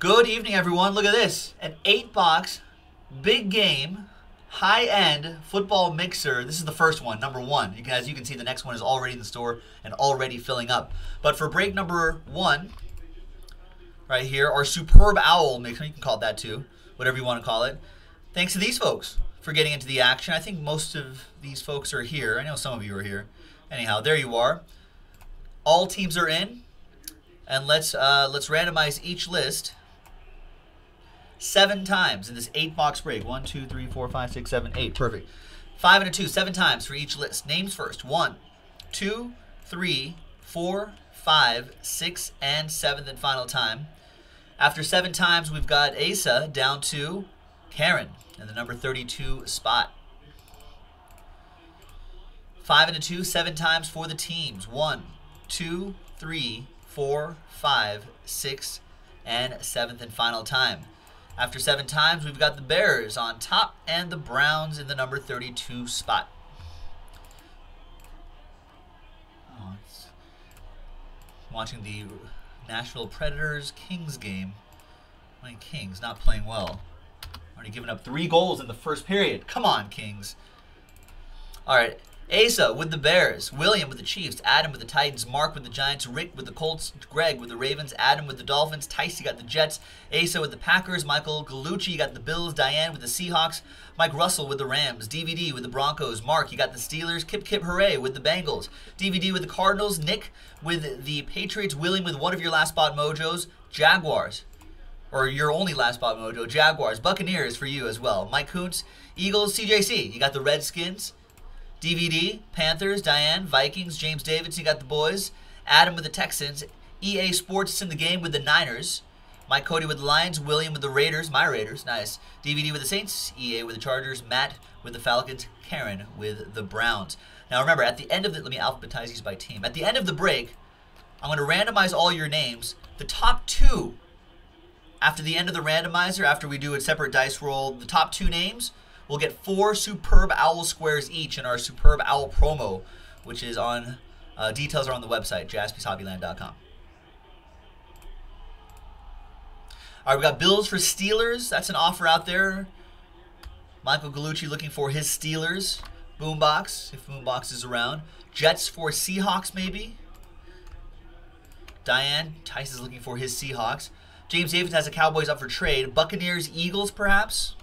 Good evening, everyone. Look at this. An 8-box, big game, high-end football mixer. This is the first one, number one. As you can see, the next one is already in the store and already filling up. But for break number one, right here, our Superb Owl mixer. You can call it that, too. Whatever you want to call it. Thanks to these folks for getting into the action. I think most of these folks are here. I know some of you are here. Anyhow, there you are. All teams are in. And let's randomize each list 7 times in this 8-box break. 1, 2, 3, 4, 5, 6, 7, 8. Perfect. 5 and a 2, 7 times for each list. Names first. 1, 2, 3, 4, 5, 6, and 7th and final time. After 7 times, we've got Asa down to Karen in the number 32 spot. 5 and a 2, 7 times for the teams. 1, 2, 3, 4, 5, 6, and 7th and final time. After 7 times, we've got the Bears on top and the Browns in the number 32 spot. Oh, it's watching the Nashville Predators-Kings game. My Kings not playing well. Already given up 3 goals in the first period. Come on, Kings. All right. Asa with the Bears, William with the Chiefs, Adam with the Titans, Mark with the Giants, Rick with the Colts, Greg with the Ravens, Adam with the Dolphins, Tice, you got the Jets, Asa with the Packers, Michael Gallucci, you got the Bills, Diane with the Seahawks, Mike Russell with the Rams, DVD with the Broncos, Mark, you got the Steelers, Kip Kip Hooray with the Bengals, DVD with the Cardinals, Nick with the Patriots, William with one of your last spot mojos, Jaguars. Or your only last spot mojo, Jaguars, Buccaneers for you as well, Mike Kuntz, Eagles, CJC, you got the Redskins, DVD, Panthers, Diane, Vikings, James Davidson, you got the boys, Adam with the Texans, EA Sports is in the game with the Niners, Mike Cody with the Lions, William with the Raiders, my Raiders, nice, DVD with the Saints, EA with the Chargers, Matt with the Falcons, Karen with the Browns. Now remember, at the end of the, let me alphabetize these by team. At the end of the break, I'm going to randomize all your names. The top 2, after the end of the randomizer, after we do a separate dice roll, the top 2 names, we'll get 4 Superb Owl squares each in our Superb Owl promo, which is on, details are on the website, JaspysHobbyLand.com. All right, we got Bills for Steelers. That's an offer out there. Michael Gallucci looking for his Steelers. Boombox, if Boombox is around. Jets for Seahawks, maybe. Diane Tice is looking for his Seahawks. James Davis has the Cowboys up for trade. Buccaneers, Eagles, perhaps.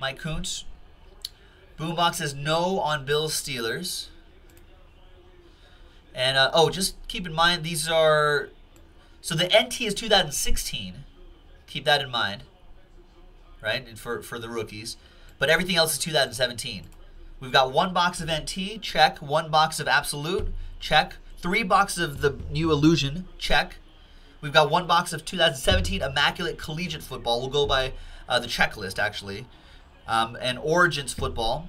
Mike Kuntz. Boombox says no on Bills Steelers. And, oh, just keep in mind, these are... So the NT is 2016. Keep that in mind. Right? And for the rookies. But everything else is 2017. We've got 1 box of NT. Check. 1 box of Absolute. Check. 3 boxes of the new Illusion. Check. We've got 1 box of 2017 Immaculate Collegiate Football. We'll go by the checklist, actually. And Origins Football,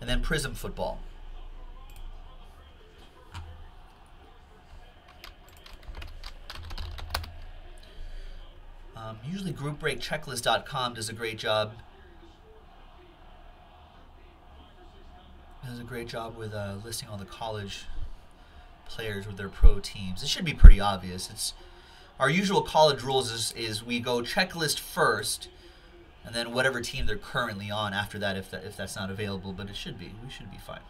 and then Prism Football. Usually groupbreakchecklist.com does a great job. Does a great job with listing all the college players with their pro teams. It should be pretty obvious. It's our usual college rules is we go checklist first, and then whatever team they're currently on after that, if that's not available, but it should be. We should be fine.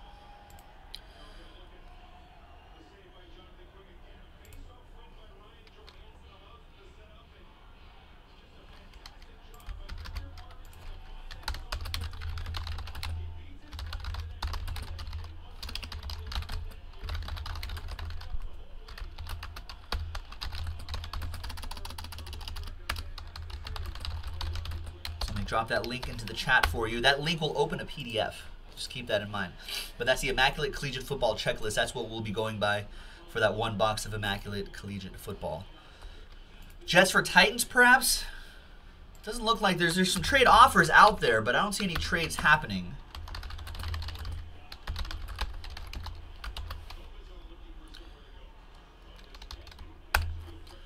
Drop that link into the chat for you. That link will open a PDF. Just keep that in mind. But that's the Immaculate Collegiate Football Checklist. That's what we'll be going by for that 1 box of Immaculate Collegiate Football. Jets for Titans, perhaps? Doesn't look like there's some trade offers out there, but I don't see any trades happening.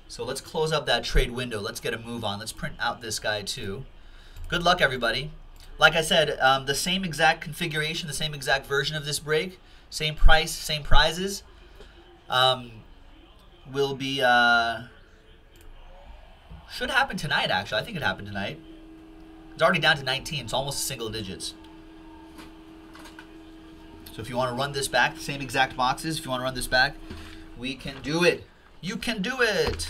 So let's close up that trade window. Let's get a move on. Let's print out this guy, too. Good luck, everybody. Like I said, the same exact configuration, the same exact version of this break, same price, same prizes, will be Should happen tonight, actually. I think it happened tonight. It's already down to 19. It's almost single digits. So if you want to run this back, the same exact boxes, if you want to run this back, we can do it. You can do it.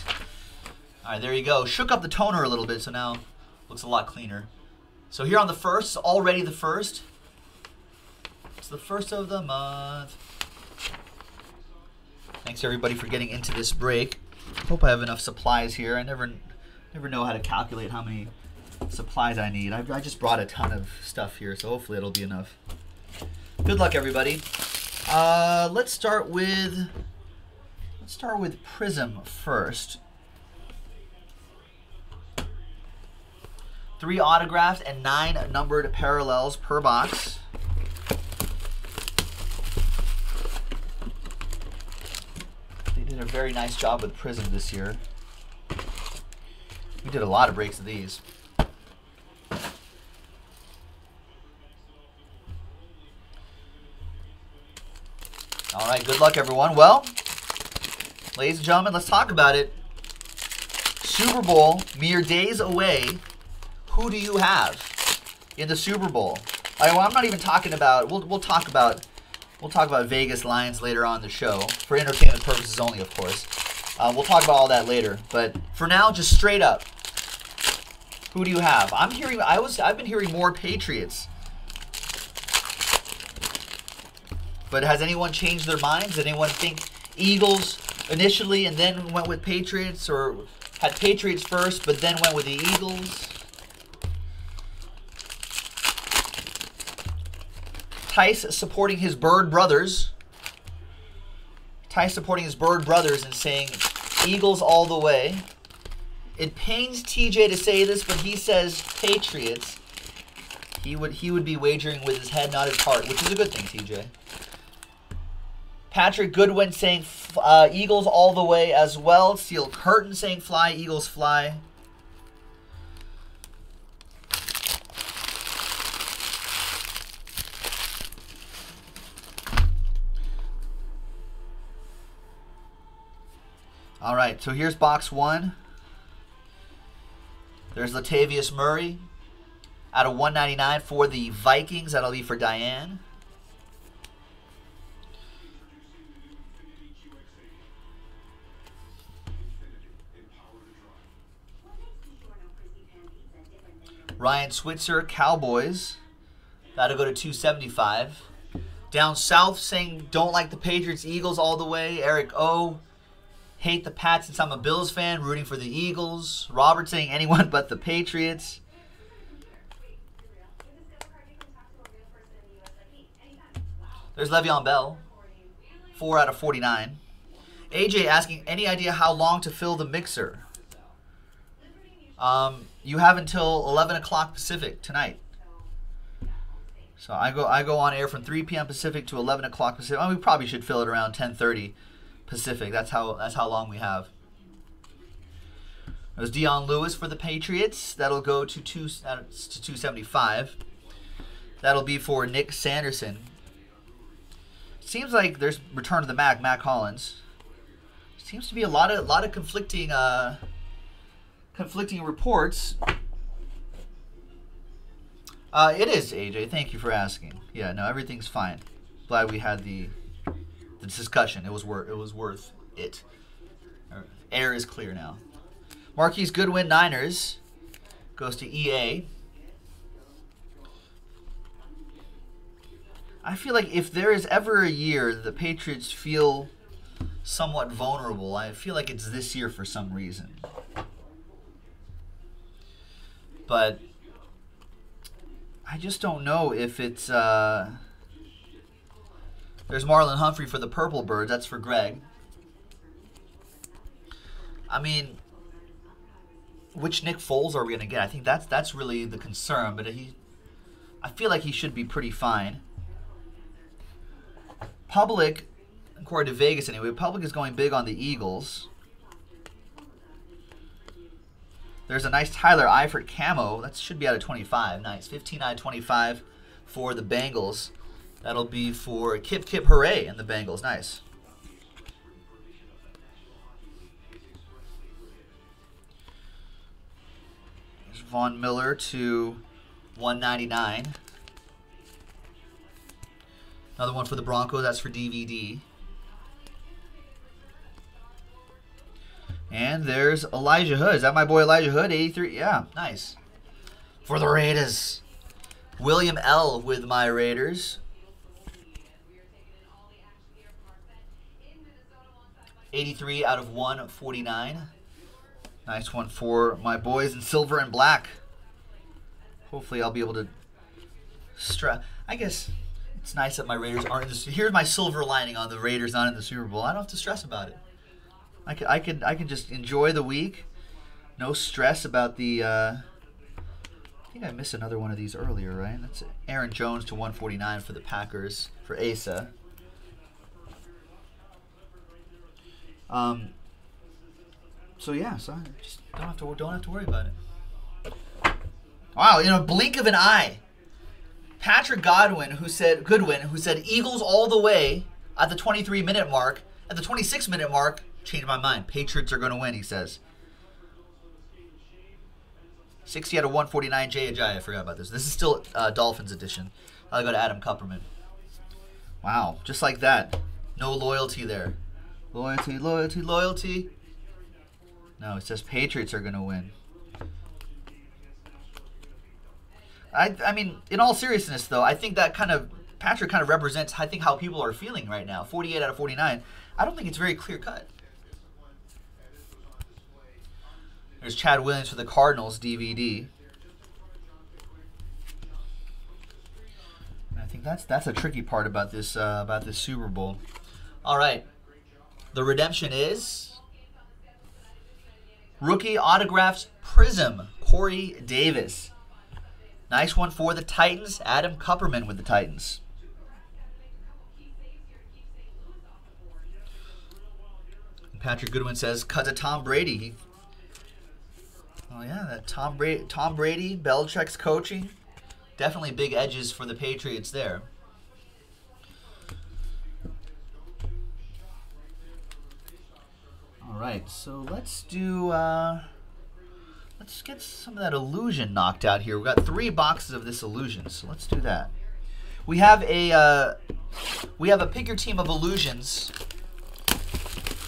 All right, there you go. Shook up the toner a little bit, so now looks a lot cleaner. So here on the first, already the first. It's the first of the month. Thanks everybody for getting into this break. Hope I have enough supplies here. I never know how to calculate how many supplies I need. I just brought a ton of stuff here, so hopefully it'll be enough. Good luck, everybody. Let's start with Prism first. 3 autographed and 9 numbered parallels per box. They did a very nice job with Prism this year. We did a lot of breaks of these. All right, good luck, everyone. Well, ladies and gentlemen, let's talk about it. Super Bowl, mere days away. Who do you have in the Super Bowl? All right, well, I'm not even talking about. We'll talk about Vegas Lions later on the show for entertainment purposes only, of course. We'll talk about all that later. But for now, just straight up, who do you have? I'm hearing. I've been hearing more Patriots. But has anyone changed their minds? Did anyone think Eagles initially and then went with Patriots, or had Patriots first but then went with the Eagles? Tice supporting his bird brothers. Tice supporting his bird brothers and saying Eagles all the way. It pains TJ to say this, but he says Patriots. He would be wagering with his head, not his heart, which is a good thing, TJ. Patrick Goodwin saying Eagles all the way as well. Steel Curtain saying fly, Eagles fly. All right, so here's box one. There's Latavius Murray out of 199 for the Vikings. That'll be for Diane. Ryan Switzer, Cowboys. That'll go to 275. Down South saying, don't like the Patriots, Eagles all the way. Eric O, hate the Pats since I'm a Bills fan, rooting for the Eagles. Robert saying, anyone but the Patriots. There's Le'Veon Bell, 4 out of 49. AJ asking, any idea how long to fill the mixer? You have until 11 o'clock Pacific tonight. So I go on air from 3 p.m. Pacific to 11 o'clock Pacific. Well, we probably should fill it around 10:30 Pacific. That's how long we have. There's Dion Lewis for the Patriots. That'll go to 275. That'll be for Nick Sanderson. Seems like there's return to the Mac, Mac Hollins. Seems to be a lot of conflicting reports. It is, AJ. Thank you for asking. Yeah, no, everything's fine. Glad we had the discussion. It was worth it. Air is clear now. Marquise Goodwin, Niners, goes to EA. I feel like if there is ever a year the Patriots feel somewhat vulnerable, I feel like it's this year for some reason. But I just don't know if it's there's Marlon Humphrey for the Purple Birds. That's for Greg. I mean, which Nick Foles are we gonna get? I think that's really the concern. But I feel like he should be pretty fine. Public, according to Vegas anyway, Public is going big on the Eagles. There's a nice Tyler Eifert camo. That should be out of 25. Nice. 15 out of 25 for the Bengals. That'll be for Kip Kip Hooray and the Bengals. Nice. Von Miller to 199. Another one for the Broncos. That's for DVD. And there's Elijah Hood. Is that my boy Elijah Hood? 83. Yeah, nice. For the Raiders. William L. with my Raiders. 83 out of 149. Nice one for my boys in silver and black. Hopefully I'll be able to strap. I guess it's nice that my Raiders aren't in the Super Bowl. Here's my silver lining on the Raiders not in the Super Bowl. I don't have to stress about it. I could just enjoy the week. No stress about the I think I missed another one of these earlier, right? That's Aaron Jones to 149 for the Packers for Asa. So yeah, so I just don't have to worry about it. Wow, in a blink of an eye, Patrick Goodwin, who said Eagles all the way at the 23-minute mark, at the 26-minute mark, changed my mind. Patriots are going to win, he says. 60 out of 149, Jay Ajayi. I forgot about this. This is still Dolphins edition. I'll go to Adam Kupperman. Wow, just like that. No loyalty there. Loyalty, loyalty, loyalty. No, it says Patriots are going to win. I mean, in all seriousness, though, I think that kind of, Patrick kind of represents, I think, how people are feeling right now. 48 out of 49. I don't think it's very clear-cut. There's Chad Williams for the Cardinals DVD. And I think that's a tricky part about this Super Bowl. All right. The redemption is rookie autographs prism, Corey Davis. Nice one for the Titans. Adam Kupperman with the Titans. And Patrick Goodwin says, cut to Tom Brady. Oh yeah, that Tom Brady, Belichick's coaching. Definitely big edges for the Patriots there. All right, so let's do, let's get some of that illusion knocked out here. We've got 3 boxes of this illusion, so let's do that. We have a pick your team of illusions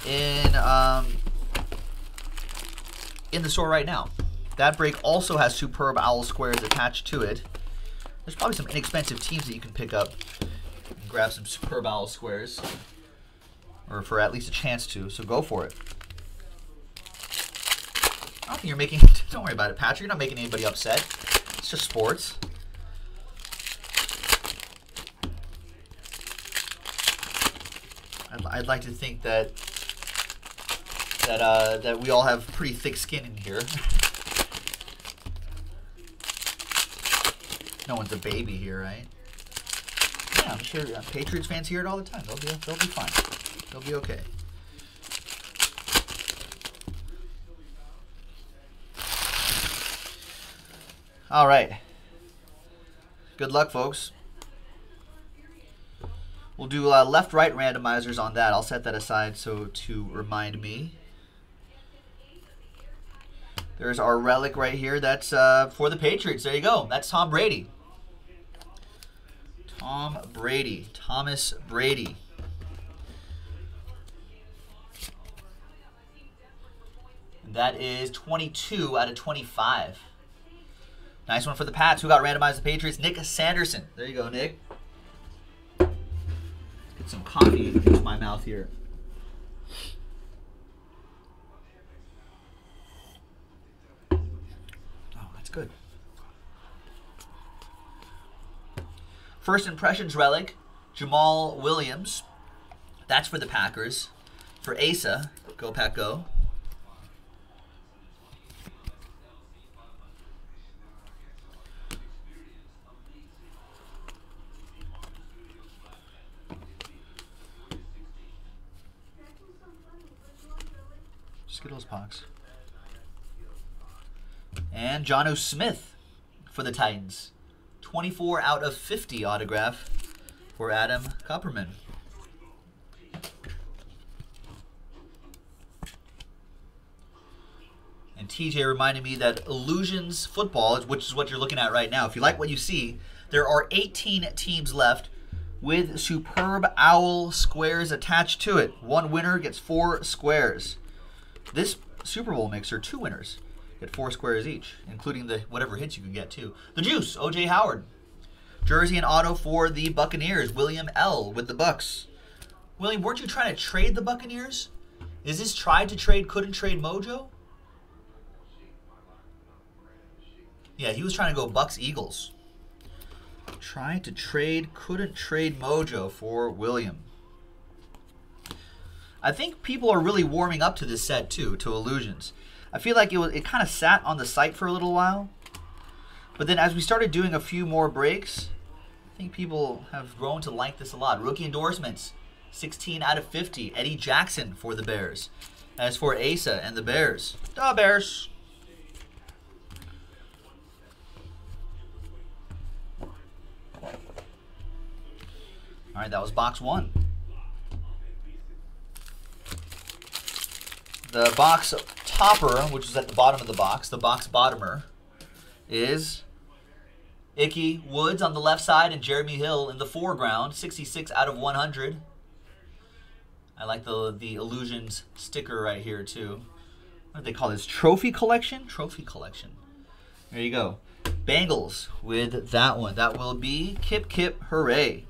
in the store right now. That break also has Superb Owl squares attached to it. There's probably some inexpensive teams that you can pick up and grab some Superb Owl squares, or for at least a chance to, so go for it. I don't think you're making, don't worry about it, Patrick. You're not making anybody upset. It's just sports. I'd like to think that we all have pretty thick skin in here. No one's a baby here, right? Yeah, I'm sure Patriots fans hear it all the time. They'll be fine. They'll be okay. All right. Good luck, folks. We'll do left-right randomizers on that. I'll set that aside so to remind me. There's our relic right here. That's for the Patriots. There you go. That's Tom Brady. Tom Brady. Thomas Brady. That is 22 out of 25. Nice one for the Pats. Who got randomized? The Patriots. Nick Sanderson. There you go, Nick. Let's get some coffee into my mouth here. Oh, that's good. First impressions relic, Jamal Williams. That's for the Packers. For Asa, go Pack go. Skittles Pox. And Jonnu Smith for the Titans. 24 out of 50 autograph for Adam Kupperman. And TJ reminded me that Illusions Football, which is what you're looking at right now, if you like what you see, there are 18 teams left with Superb Owl squares attached to it. One winner gets 4 squares. This Super Bowl mixer, 2 winners get 4 squares each, including the whatever hits you can get too. The Juice, O.J. Howard. Jersey and auto for the Buccaneers, William L. with the Bucks. William, weren't you trying to trade the Buccaneers? Is this tried to trade, couldn't trade mojo? Yeah, he was trying to go Bucks-Eagles. Trying to trade, couldn't trade mojo for William. I think people are really warming up to this set too, to Illusions. I feel like it kind of sat on the site for a little while. But then as we started doing a few more breaks, I think people have grown to like this a lot. Rookie endorsements, 16 out of 50. Eddie Jackson for the Bears. As for Asa and the Bears, the Bears. All right, that was box one. The box topper, which is at the bottom of the box bottomer, is Icky Woods on the left side and Jeremy Hill in the foreground, 66 out of 100. I like the Illusions sticker right here too. What do they call this? Trophy collection? Trophy collection. There you go. Bengals with that one. That will be Kip Kip Hooray.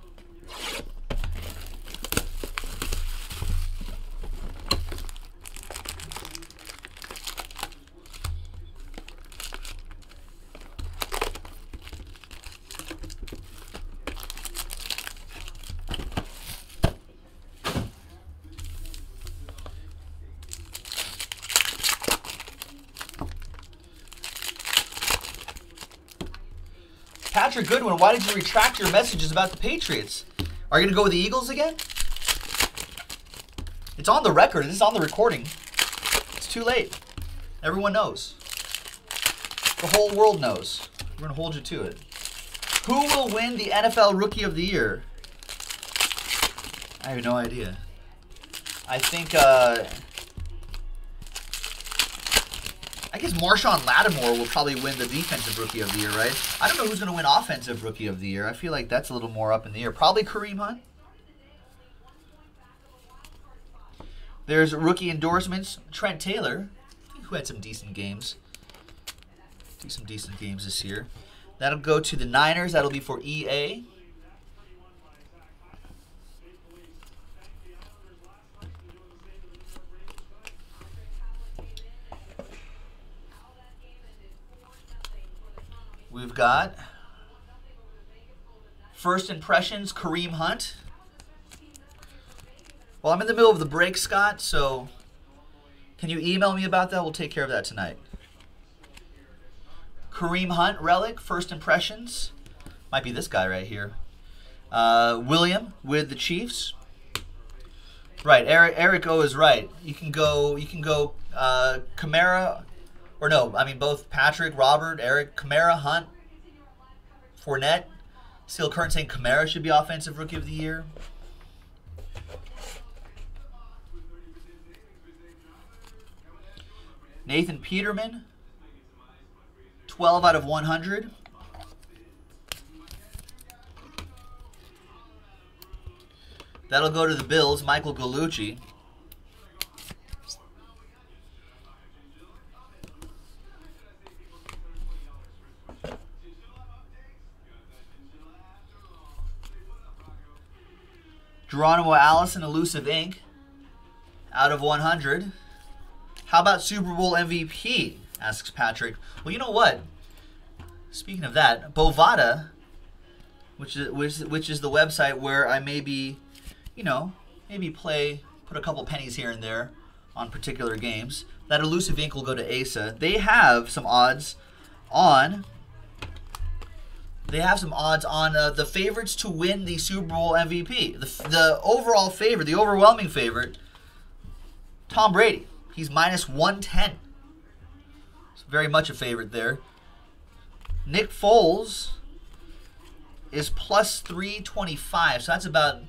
Patrick Goodwin, why did you retract your messages about the Patriots? Are you going to go with the Eagles again? It's on the record. It's on the recording. It's too late. Everyone knows. The whole world knows. We're going to hold you to it. Who will win the NFL Rookie of the Year? I have no idea. I think, I guess Marshawn Lattimore will probably win the Defensive Rookie of the Year, right? I don't know who's going to win Offensive Rookie of the Year. I feel like that's a little more up in the air. Probably Kareem Hunt. There's rookie endorsements. Trent Taylor, who had some decent games. Some decent games this year. That'll go to the Niners. That'll be for EA. We've got First Impressions, Kareem Hunt. Well, I'm in the middle of the break, Scott, so can you email me about that? We'll take care of that tonight. Kareem Hunt, Relic, First Impressions. Might be this guy right here. William with the Chiefs. Right, Eric O is right. You can go Kamara. Or no, I mean both Patrick, Robert, Eric, Kamara, Hunt, Fournette. Still current saying Kamara should be Offensive Rookie of the Year. Nathan Peterman, 12 out of 100. That'll go to the Bills, Michael Gallucci. Geronimo Allison, Elusive Inc. out of 100. How about Super Bowl MVP? Asks Patrick. Well, you know what? Speaking of that, Bovada, which is the website where I maybe, you know, put a couple pennies here and there on particular games. That Elusive Inc. will go to Asa. They have some odds on. They have some odds on the favorites to win the Super Bowl MVP. The overall favorite, the overwhelming favorite, Tom Brady. He's minus 110. It's very much a favorite there. Nick Foles is plus 325, so that's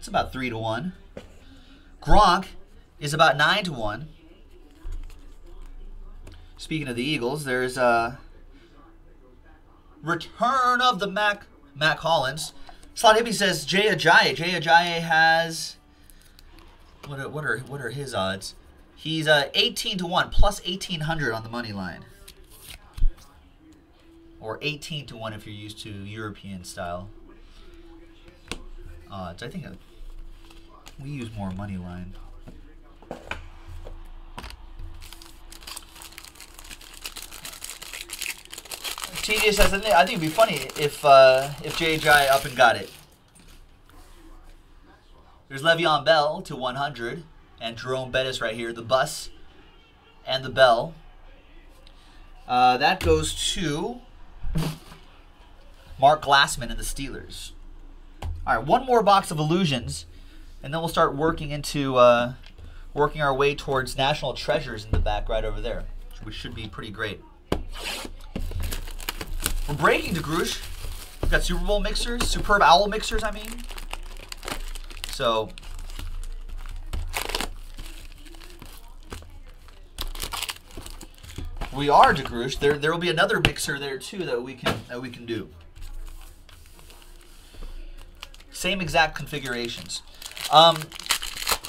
about 3 to 1. Gronk is about 9 to 1. Speaking of the Eagles, there's Return of the Mac Hollins. Slot Hippie says Jay Ajayi. Jay Ajayi has what are his odds? He's 18 to 1 plus 1,800 on the money line, or 18 to 1 if you're used to European style odds. I think we use more money line. TJ says, I think it'd be funny if JJ up and got it. There's Le'Veon Bell to 100, and Jerome Bettis right here, the bus and the bell. That goes to Mark Glassman and the Steelers. All right, one more box of illusions, and then we'll start working into working our way towards National Treasures in the back right over there, which should be pretty great. We're breaking DeGroosh. We've got Super Bowl mixers, Superb Owl mixers, I mean. So, we are DeGroosh. There will be another mixer there too that we can do. Same exact configurations.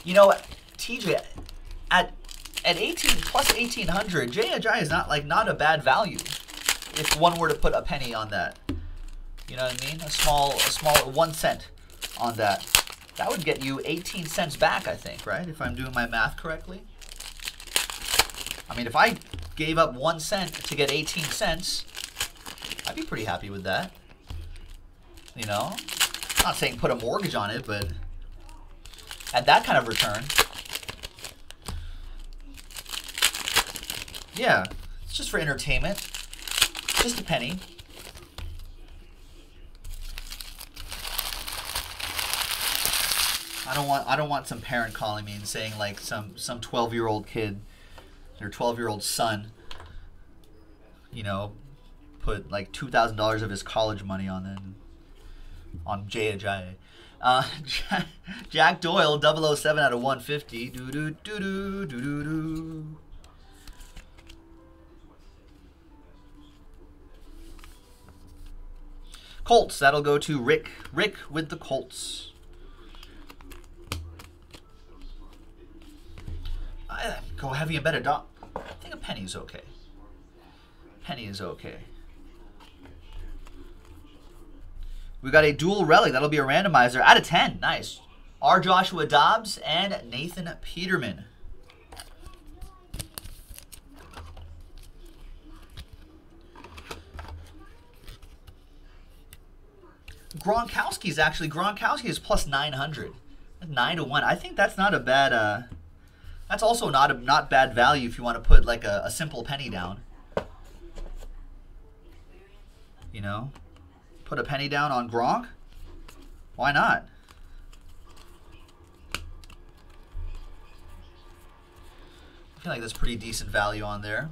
You know, TJ at 18 plus 1,800, Jay Ajayi is not a bad value. If one were to put a penny on that, you know what I mean? A small 1 cent on that. That would get you 18 cents back, I think, right? If I'm doing my math correctly. I mean, if I gave up 1 cent to get 18 cents, I'd be pretty happy with that. You know? I'm not saying put a mortgage on it, but at that kind of return, yeah, it's just for entertainment. Just a penny. I don't want some parent calling me and saying, like, some 12-year-old kid, their 12-year-old son, you know, put like $2,000 of his college money on Jay Ajayi. Jack Doyle 007 out of 150. Doo doo doo doo doo doo doo. Colts, that'll go to Rick. Rick with the Colts. I go heavy and bet a dot. I think a penny's okay. Penny is okay. We got a dual relic. That'll be a randomizer. Out of 10. Nice. R. Joshua Dobbs and Nathan Peterman. Gronkowski is plus 900, 9 to 1. I think that's not a bad. That's also not bad value if you want to put like a simple penny down. You know, put a penny down on Gronk. Why not? I feel like that's pretty decent value on there.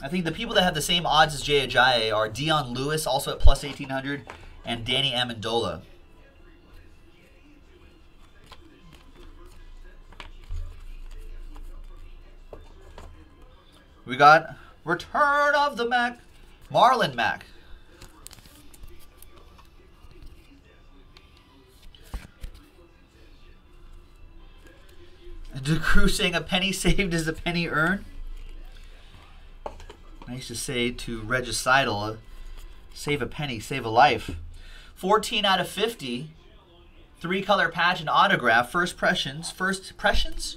I think the people that have the same odds as Jay Ajayi are Dion Lewis, also at plus 1,800, and Danny Amendola. We got Return of the Mac, Marlon Mack. DeCruz saying a penny saved is a penny earned. I used to say to Regicidal, save a penny, save a life. 14 out of 50, 3-color patch and autograph, first impressions,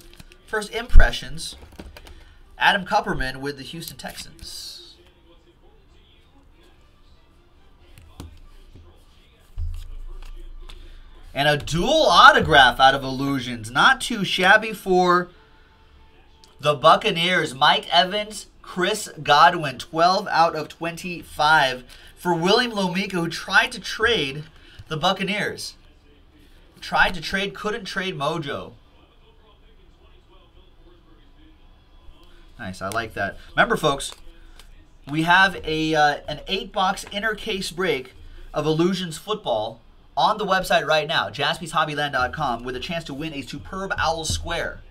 Adam Kupperman with the Houston Texans. And a dual autograph out of Illusions, not too shabby for the Buccaneers, Mike Evans, Chris Godwin, 12 out of 25 for William Lomika, who tried to trade the Buccaneers. Tried to trade, couldn't trade Mojo. Nice, I like that. Remember, folks, we have a an 8-box inner case break of Illusions Football on the website right now, JaspysHobbyLand.com, with a chance to win a Superb Owl Square.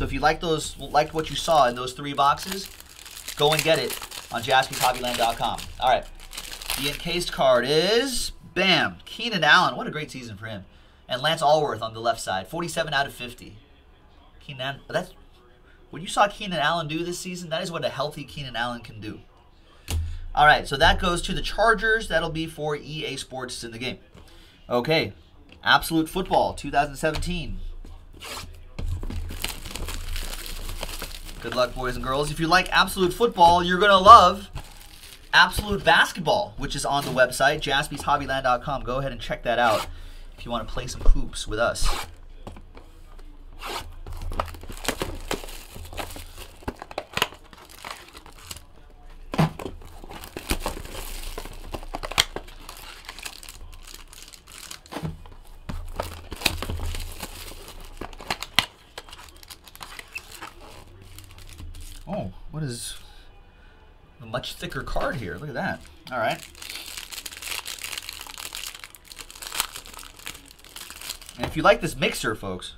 So if you liked what you saw in those three boxes, go and get it on JaspysHobbyLand.com. All right. The encased card is, bam, Keenan Allen. What a great season for him. And Lance Alworth on the left side, 47 out of 50. Keenan, that's what you saw Keenan Allen do this season. That is what a healthy Keenan Allen can do. All right, so that goes to the Chargers. That'll be for EA Sports in the game. Okay, Absolute Football 2017. Good luck, boys and girls. If you like Absolute Football, you're going to love Absolute Basketball, which is on the website, JaspysHobbyLand.com. Go ahead and check that out if you want to play some hoops with us. Oh, what is a much thicker card here? Look at that. All right. And if you like this mixer, folks,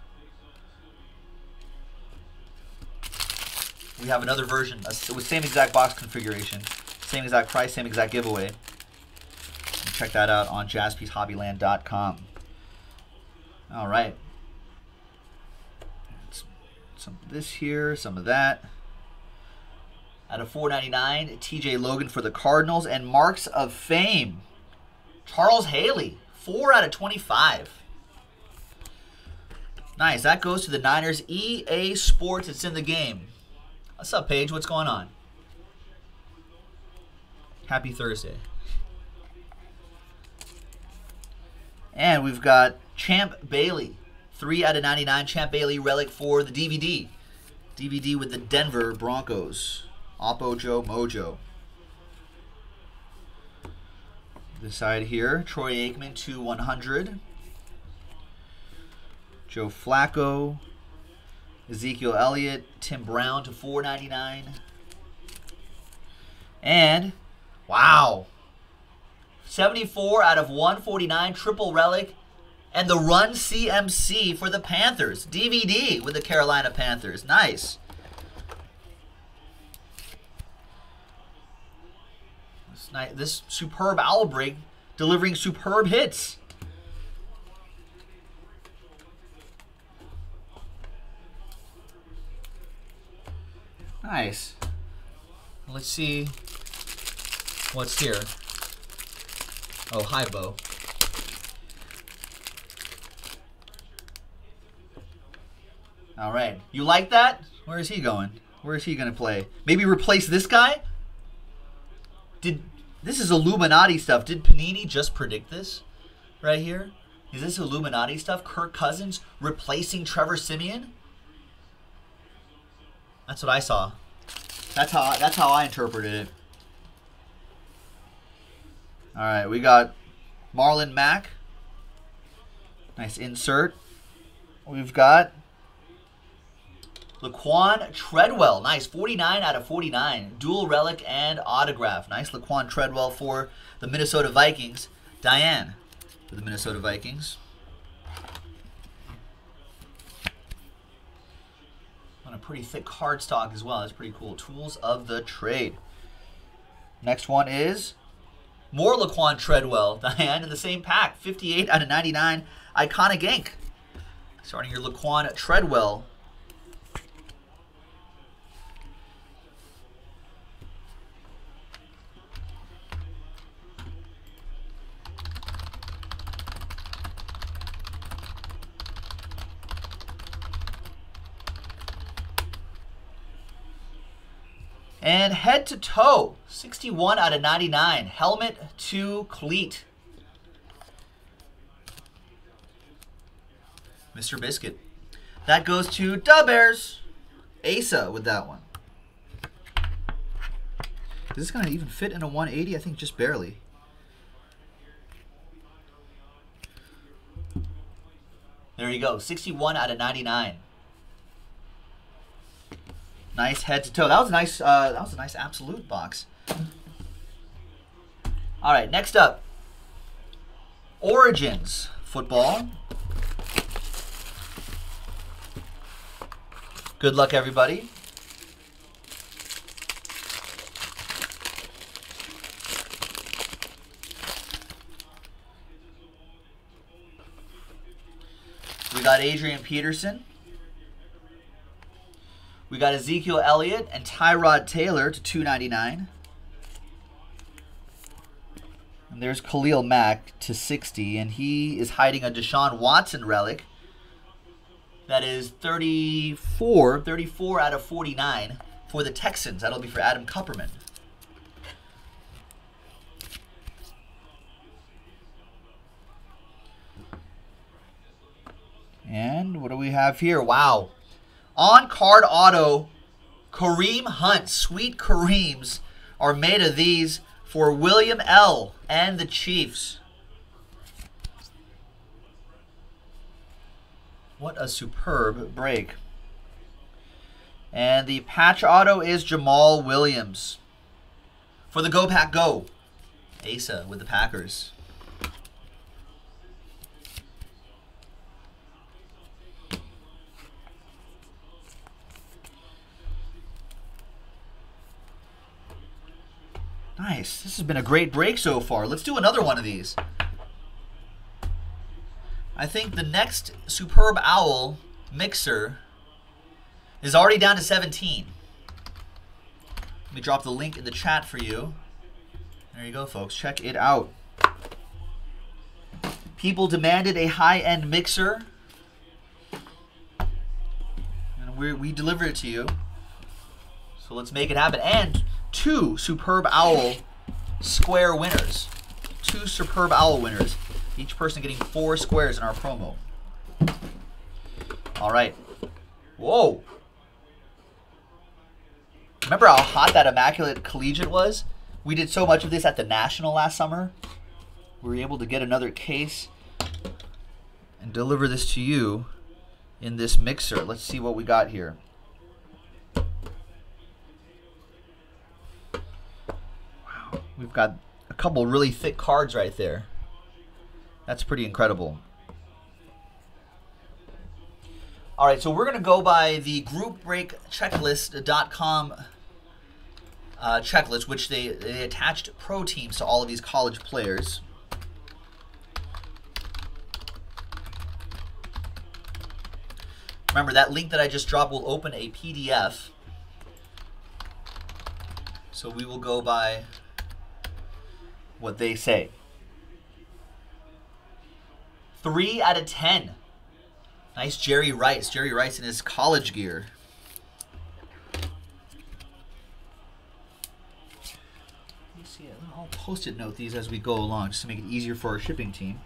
we have another version with same exact box configuration, same exact price, same exact giveaway. Check that out on JaspysHobbyLand.com. All right. Some of this here, some of that. Out of $4.99, TJ Logan for the Cardinals, and Marks of Fame, Charles Haley, 4 out of 25. Nice. That goes to the Niners. EA Sports, it's in the game. What's up, Paige? What's going on? Happy Thursday. And we've got Champ Bailey, 3 out of 99. Champ Bailey relic for the DVD. DVD with the Denver Broncos. Oppo Joe Mojo. This side here, Troy Aikman, 2/100. Joe Flacco, Ezekiel Elliott, Tim Brown, 4/99. And, wow, 74 out of 149, triple relic, and the Run CMC for the Panthers. DVD with the Carolina Panthers. Nice. This Superb Owl break delivering superb hits. Nice. Let's see what's here. Oh, hi, Bo. All right. You like that? Where is he going? Where is he going to play? Maybe replace this guy? This is Illuminati stuff. Did Panini just predict this right here? Is this Illuminati stuff? Kirk Cousins replacing Trevor Simeon? That's what I saw. That's how I interpreted it. All right, we got Marlon Mack. Nice insert. We've got Laquan Treadwell, nice, 49 out of 49. Dual relic and autograph. Nice, Laquan Treadwell for the Minnesota Vikings. Diane for the Minnesota Vikings. On a pretty thick cardstock as well. That's pretty cool. Tools of the trade. Next one is more Laquan Treadwell, Diane, in the same pack. 58 out of 99. Iconic Inc. Starting your Laquan Treadwell. And head to toe, 61 out of 99. Helmet to cleat. Mr. Biscuit. That goes to Da Bears. Asa with that one. Is this going to even fit in a 180? I think just barely. There you go, 61 out of 99. Nice head to toe. That was nice. That was a nice absolute box. All right, next up, Origins football. Good luck, everybody. We got Adrian Peterson. We got Ezekiel Elliott and Tyrod Taylor to 299. And there's Khalil Mack to 60, and he is hiding a Deshaun Watson relic. That is 34 out of 49 for the Texans. That'll be for Adam Kupperman. And what do we have here? Wow. On card auto, Kareem Hunt. Sweet Kareems are made of these for William L. and the Chiefs. What a superb break. And the patch auto is Jamal Williams. For the Go Pack Go. Asa with the Packers. Nice. This has been a great break so far. Let's do another one of these. I think the next Superb Owl mixer is already down to 17. Let me drop the link in the chat for you. There you go, folks. Check it out. People demanded a high-end mixer, and we delivered it to you. So let's make it happen. And two Superb Owl square winners. Two Superb Owl winners. Each person getting 4 squares in our promo. All right. Whoa. Remember how hot that Immaculate Collegiate was? We did so much of this at the National last summer. We were able to get another case and deliver this to you in this mixer. Let's see what we got here. Wow. We've got a couple really thick cards right there. That's pretty incredible. All right, so we're going to go by the groupbreakchecklist.com checklist, which they attached pro teams to all of these college players. Remember, that link that I just dropped will open a PDF. So we will go by what they say. 3 out of 10. Nice Jerry Rice. Jerry Rice in his college gear. Let's see. I'll post-it note these as we go along just to make it easier for our shipping team.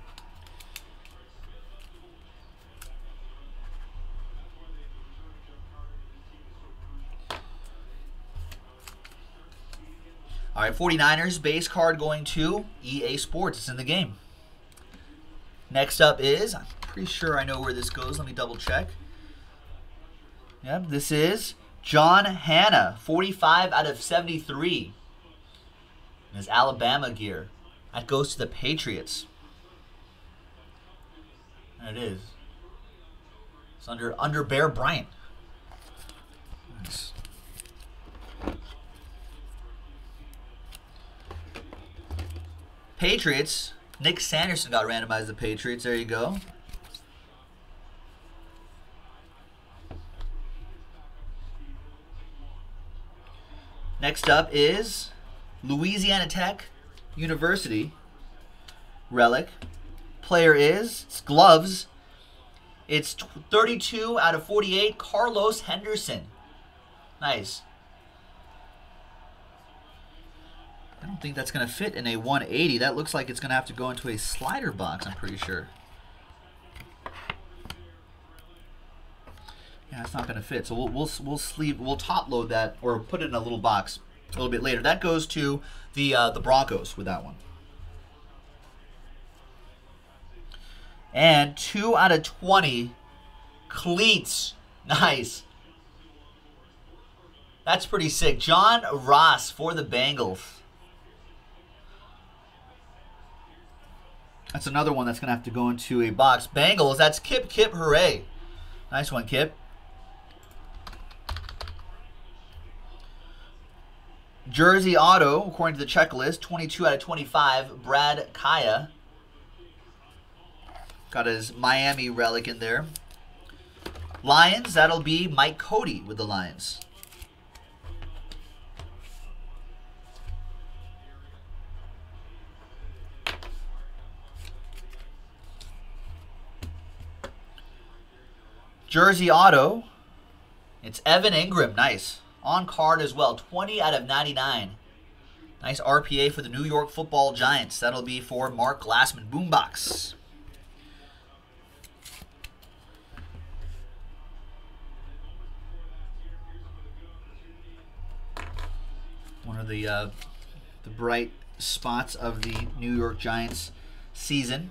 All right, 49ers base card going to EA Sports. It's in the game. Next up is, I'm pretty sure I know where this goes. Let me double check. Yep, this is John Hanna, 45 out of 73. In his Alabama gear. That goes to the Patriots. There it is. It's under Bear Bryant. Nice. Patriots. Nick Sanderson got randomized to the Patriots. There you go. Next up is Louisiana Tech University relic. Player is, it's gloves. It's 32 out of 48, Carlos Henderson. Nice. I don't think that's going to fit in a 180. That looks like it's going to have to go into a slider box, I'm pretty sure. Yeah, it's not going to fit. So we'll top load that or put it in a little box a little bit later. That goes to the Broncos with that one. And 2 out of 20 cleats. Nice. That's pretty sick. John Ross for the Bengals. That's another one that's going to have to go into a box. Bengals, that's Kip Hooray. Nice one, Kip. Jersey Auto, according to the checklist, 22 out of 25, Brad Kaya. Got his Miami relic in there. Lions, that'll be Mike Cody with the Lions. Jersey Auto, it's Evan Ingram. Nice. On card as well. 20 out of 99. Nice RPA for the New York Football Giants. That'll be for Mark Glassman. Boombox. One of the bright spots of the New York Giants season.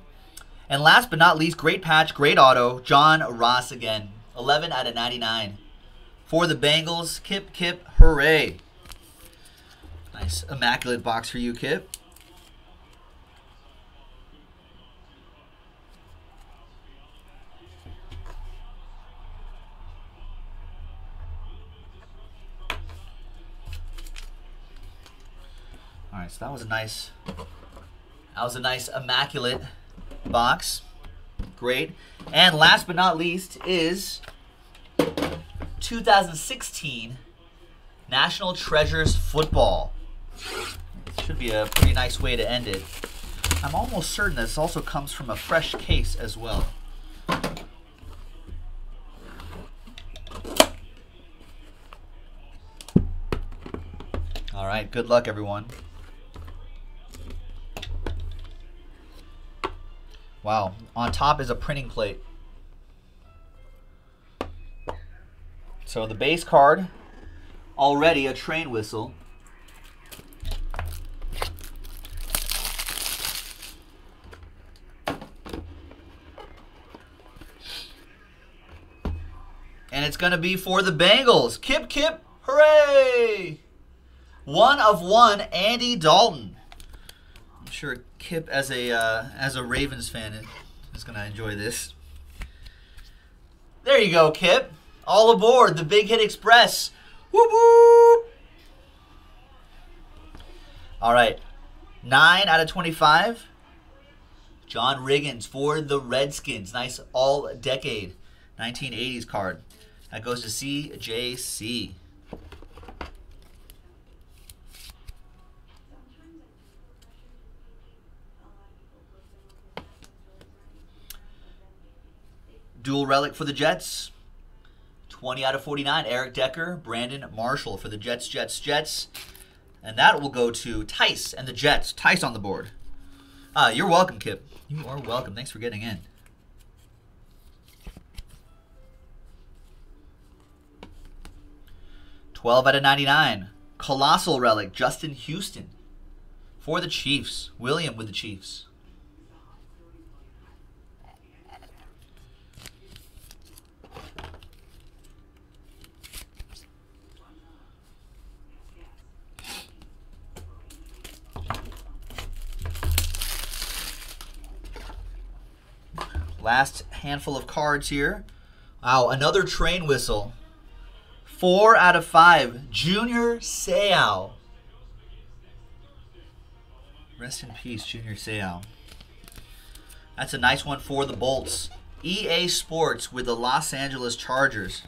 And last but not least, great patch, great auto, John Ross again. 11 out of 99. For the Bengals, Kip, Kip, hooray. Nice immaculate box for you, Kip. All right, so that was a nice immaculate box. Great. And last but not least is 2016 National Treasures Football. This should be a pretty nice way to end it. I'm almost certain this also comes from a fresh case as well. All right, good luck everyone. Wow, on top is a printing plate. So the base card, already a train whistle. And it's going to be for the Bengals. Kip, Kip, hooray! 1 of 1, Andy Dalton. I'm sure Kip, as a Ravens fan, is going to enjoy this. There you go, Kip. All aboard the Big Hit Express. Whoop, whoop. All right. 9 out of 25. John Riggins for the Redskins. Nice all-decade 1980s card. That goes to CJC. Dual relic for the Jets. 20 out of 49, Eric Decker, Brandon Marshall for the Jets, Jets, Jets. And that will go to Tice and the Jets. Tice on the board. You're welcome, Kip. You are welcome. Thanks for getting in. $12 out of 99. Colossal relic, Justin Houston for the Chiefs. William with the Chiefs. Last handful of cards here. Wow, another train whistle. 4 out of 5, Junior Seau. Rest in peace, Junior Seau. That's a nice one for the Bolts. EA Sports with the Los Angeles Chargers.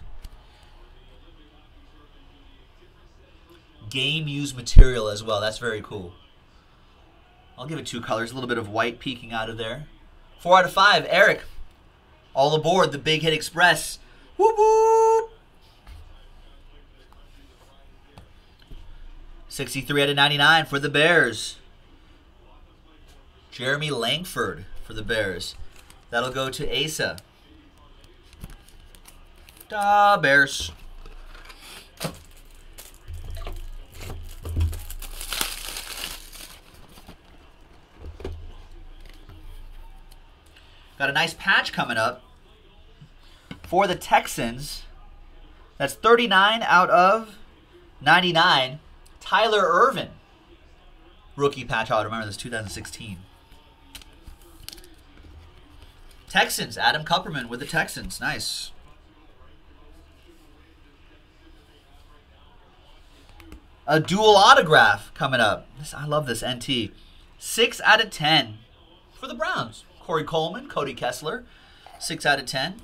Game used material as well. That's very cool. I'll give it two colors, a little bit of white peeking out of there. 4 out of 5, Eric. All aboard the Big Hit Express. Whoop, whoop. 63 out of 99 for the Bears. Jeremy Langford for the Bears. That'll go to Asa. Da Bears. Got a nice patch coming up for the Texans. That's 39 out of 99. Tyler Ervin. Rookie patch auto. Remember this, 2016. Texans. Adam Kupperman with the Texans. Nice. A dual autograph coming up. I love this NT. 6 out of 10 for the Browns. Corey Coleman, Cody Kessler. 6 out of 10.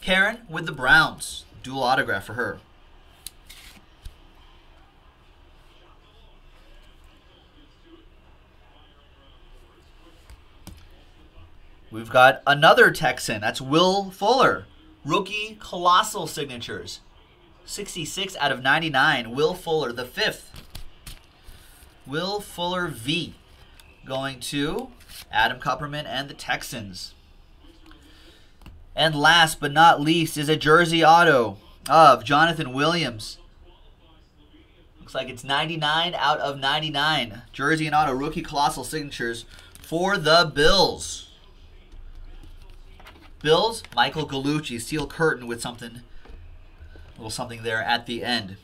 Karen with the Browns. Dual autograph for her. We've got another Texan. That's Will Fuller. Rookie Colossal Signatures. 66 out of 99. Will Fuller, the 5th. Will Fuller V. Going to Adam Kupperman and the Texans. And last but not least is a jersey auto of Jonathan Williams. Looks like it's 99 out of 99. Jersey and auto rookie Colossal Signatures for the Bills. Bills, Michael Gallucci, steel curtain with something, a little something there at the end.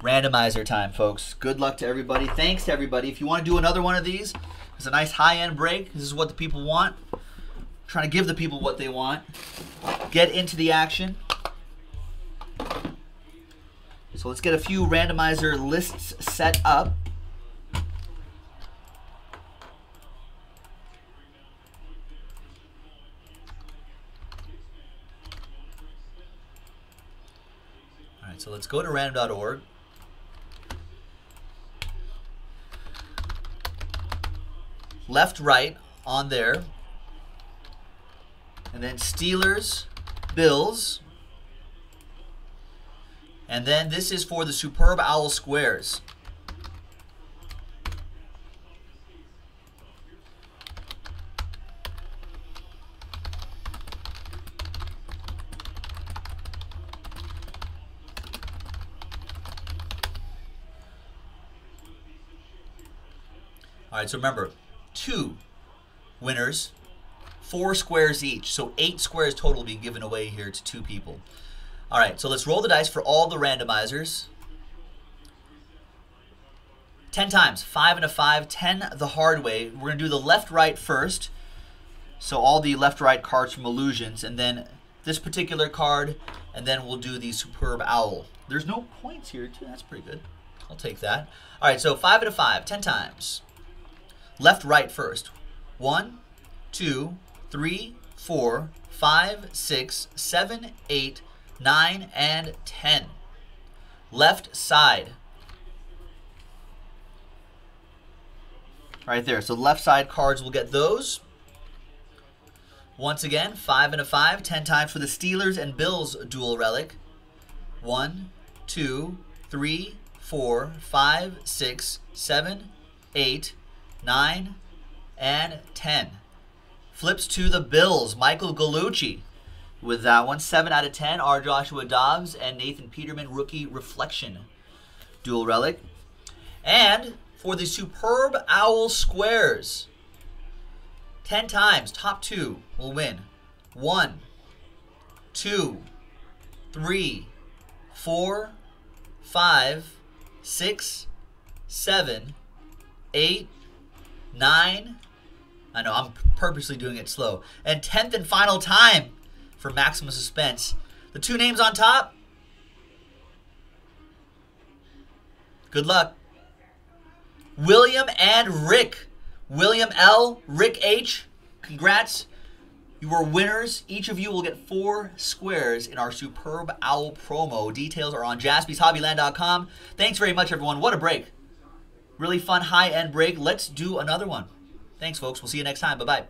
Randomizer time, folks. Good luck to everybody. Thanks to everybody. If you want to do another one of these, it's a nice high-end break. This is what the people want. I'm trying to give the people what they want. Get into the action. So let's get a few randomizer lists set up. So let's go to random.org. Left, right on there. And then Steelers, Bills. And then this is for the Superb Owl Squares. All right, so remember, 2 winners, 4 squares each. So 8 squares total being given away here to 2 people. All right, so let's roll the dice for all the randomizers. 10 times, 5 and a 5, 10 the hard way. We're going to do the left-right first. So all the left-right cards from Illusions, and then this particular card, and then we'll do the Superb Owl. There's no points here, too. That's pretty good. I'll take that. All right, so 5 and a 5, 10 times. Left, right first. 1, 2, 3, 4, 5, 6, 7, 8, 9, and 10. Left side. Right there. So left side cards will get those. Once again, 5 and a 5, 10 times for the Steelers and Bills dual relic. 1, 2, 3, 4, 5, 6, 7, 8, 9 and 10. Flips to the Bills. Michael Gallucci with that one. 7 out of 10 are Joshua Dobbs and Nathan Peterman, rookie reflection dual relic. And for the Superb Owl Squares, 10 times, top 2 will win. 1, 2, 3, 4, 5, 6, 7, 8, 9, I know I'm purposely doing it slow. And 10th and final time for maximum suspense. The 2 names on top. Good luck. William and Rick. William L, Rick H. Congrats. You were winners. Each of you will get 4 squares in our Superb Owl promo. Details are on JaspysHobbyLand.com. Thanks very much, everyone. What a break. Really fun high-end break. Let's do another one. Thanks, folks. We'll see you next time. Bye-bye.